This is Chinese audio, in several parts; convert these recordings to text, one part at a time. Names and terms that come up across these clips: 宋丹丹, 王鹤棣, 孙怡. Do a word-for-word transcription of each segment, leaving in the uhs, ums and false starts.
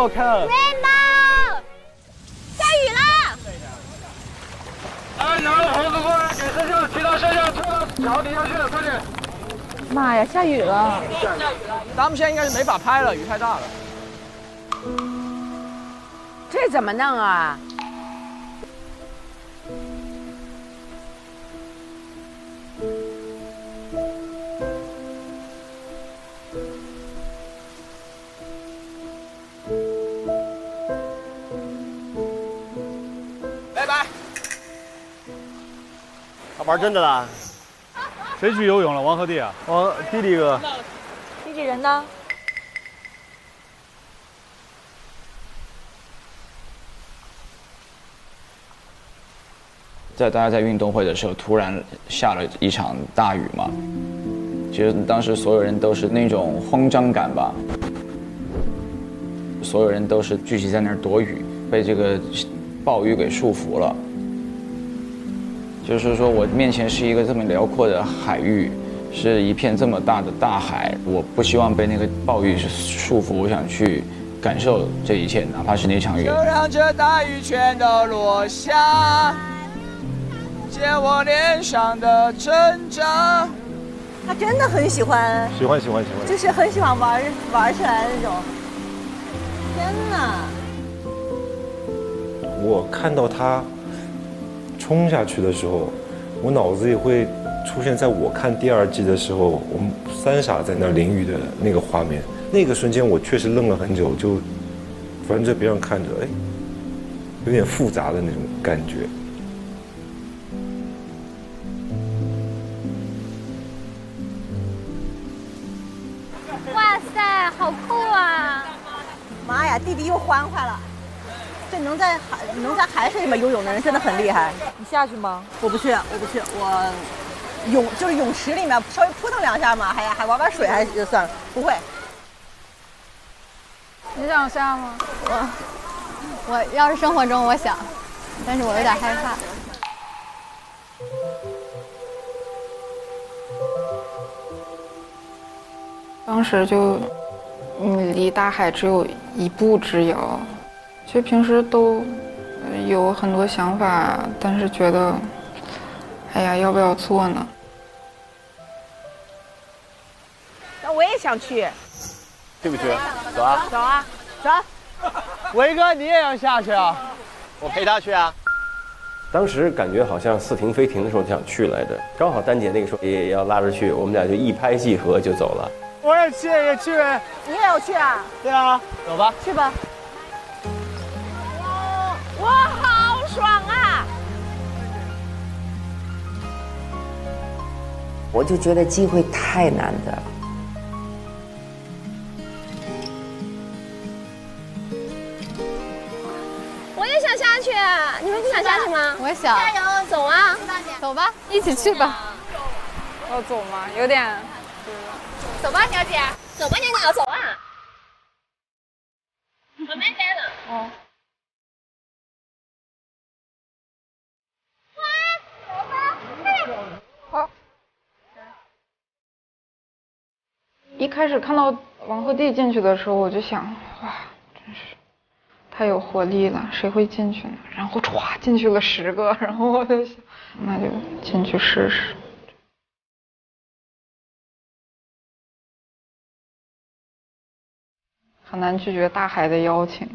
好看。Rainbow， 下雨了。哎，拿着猴子过来，给摄像提到摄像，推到桥底下去了，快点。妈呀，下雨了。下雨了。咱们现在应该是没法拍了，雨太大了。这怎么弄啊？ 玩真的啦！谁去游泳了？王鹤棣啊！王弟弟哥，弟弟人呢？在大家在运动会的时候，突然下了一场大雨嘛，其实当时所有人都是那种慌张感吧，所有人都是聚集在那儿躲雨，被这个暴雨给束缚了。 就是说我面前是一个这么辽阔的海域，是一片这么大的大海，我不希望被那个暴雨束缚，我想去感受这一切，哪怕是那场雨。就让这大雨全都落下，解我脸上的挣扎。他真的很喜欢，喜欢喜欢喜欢，就是很喜欢玩玩起来那种。天哪！我看到他。 冲下去的时候，我脑子里会出现在我看第二季的时候，我们三傻在那淋雨的那个画面。那个瞬间，我确实愣了很久，就反正别人看着，哎，有点复杂的那种感觉。哇塞，好酷啊！妈呀，弟弟又欢快了。 这能在海能在海水里面游泳的人真的很厉害。你下去吗？我不去，我不去，我泳就是泳池里面稍微扑腾两下嘛，还还玩玩水还就算了，不会。你想下吗？我我要是生活中我想，但是我有点害怕。当时就，你离大海只有一步之遥。 其实平时都有很多想法，但是觉得，哎呀，要不要做呢？那我也想去，去不去？走啊，走啊，走！维哥，你也要下去啊？我陪他去啊。当时感觉好像似停非停的时候就想去来着，刚好丹姐那个时候也要拉着去，我们俩就一拍即合就走了。我也去，也去。你也要去啊？对啊，走吧，去吧。 哇，好爽啊！我就觉得机会太难得了。我也想下去，你们不想下去吗？我想。加油，走啊！走吧，一起去吧。要走吗？有点。走吧，小姐。走吧，娘娘，走啊！我没带呢。哦。 一开始看到王鹤棣进去的时候，我就想，哇，真是太有活力了，谁会进去呢？然后歘进去了十个，然后我就想，那就进去试试。很难拒绝大海的邀请。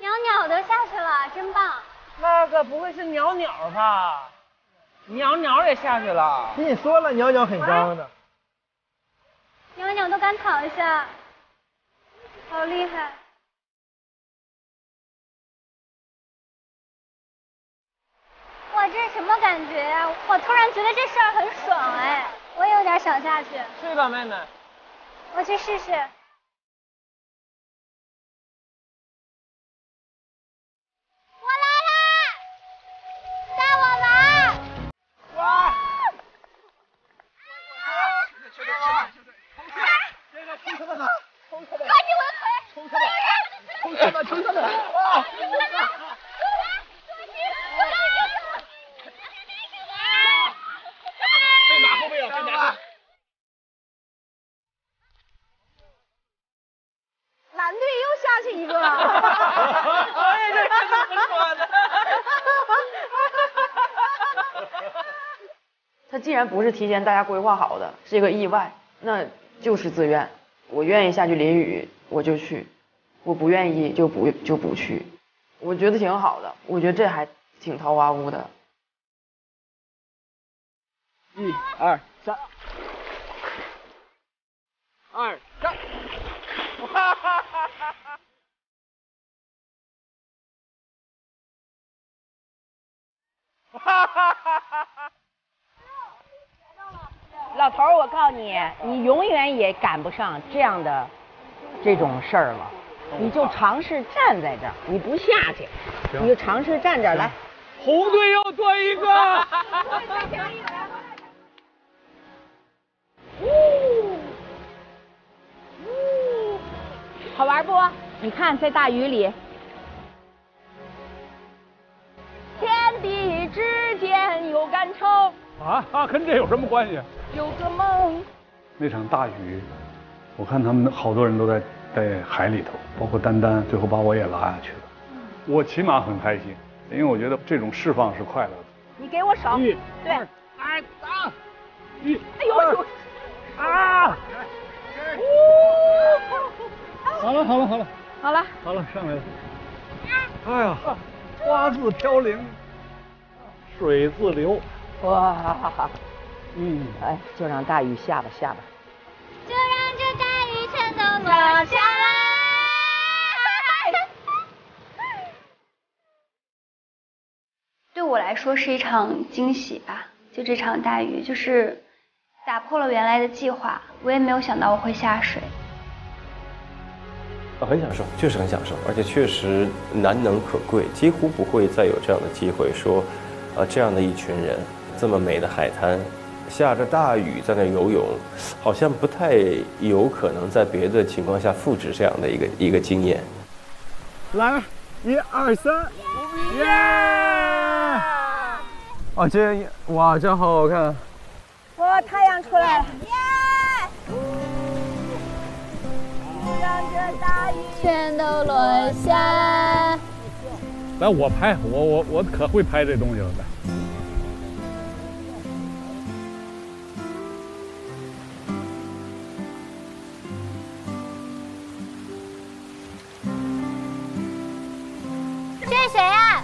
鸟鸟都下去了，真棒。 那个不会是鸟鸟吧？鸟鸟也下去了。跟你说了，鸟鸟很脏的。鸟鸟都敢躺下，好厉害！哇，这是什么感觉呀？我突然觉得这事儿很爽哎，我有点想下去。去吧，妹妹。我去试试。 被马后背咬，被马。一个。我也是这么说的。他既然不是提前大家规划好的，是一个意外，那就是自愿。我愿意下去淋雨，我就去；我不愿意就不就不去。我觉得挺好的，我觉得这还挺桃花坞的。一二三，二三，哈哈哈哈！哈哈哈哈！老头儿，我告诉你，你永远也赶不上这样的这种事儿了。你就尝试站在这儿，你不下去，你就尝试站这儿来。红队又多一个。好玩不？你看，在大雨里，天地之间有杆秤。啊啊，跟这有什么关系？有个梦。那场大雨，我看他们好多人都在在海里头，包括丹丹，最后把我也拉下去了。嗯、我起码很开心，因为我觉得这种释放是快乐的。你给我手，对，哎哎啊，一，哎呦哎呦，啊，好了好了好了好了好了，上来了。哎呀，花自飘零，水自流。哇，嗯，哎，就让大雨下吧下吧。就让这大雨全都抹下来。对我来说是一场惊喜吧，就这场大雨，就是打破了原来的计划，我也没有想到我会下水。很享受，确实很享受，而且确实难能可贵，几乎不会再有这样的机会说，啊、呃，这样的一群人，这么美的海滩，下着大雨在那游泳，好像不太有可能在别的情况下复制这样的一个一个经验。来，一二三，耶！ Yeah! 哦，这哇，这好好看！哇，太阳出来了。让这大雨全都落下来。来，我拍，我我我可会拍这东西了。来，这是谁啊？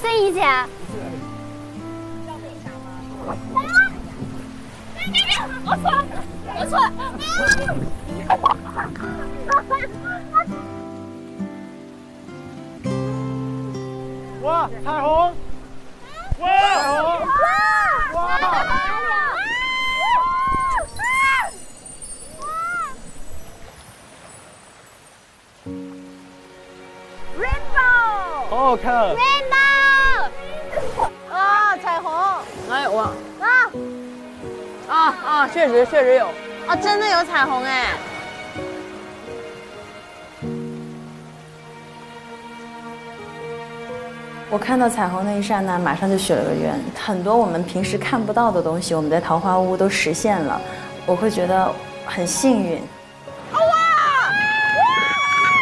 孙怡姐。我错了，我错了。哇，彩虹！哇，彩虹！哇！哇！Rainbow！ 好好看。Rainbow！ 啊，彩虹！哎呦哇！啊！啊啊，确实确实有啊，真的有彩虹哎！我看到彩虹那一刹那，马上就许了个愿，很多我们平时看不到的东西，我们在桃花坞都实现了，我会觉得很幸运。哇！哇！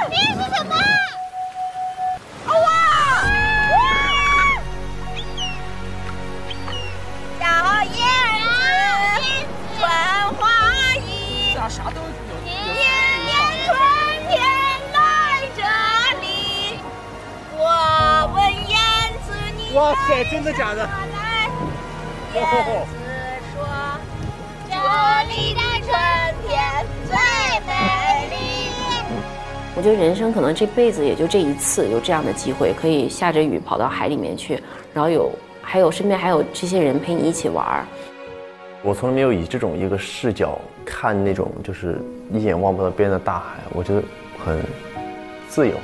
这是什么？哇！哇！小叶。繁花一，啥都有。年年春天来这里，我闻言自你。哇塞，真的假的？燕子说，这里的春天最美丽。我觉得人生可能这辈子也就这一次有这样的机会，可以下着雨跑到海里面去，然后有还有身边还有这些人陪你一起玩。我从来没有以这种一个视角看那种就是一眼望不到边的大海，我觉得很自由。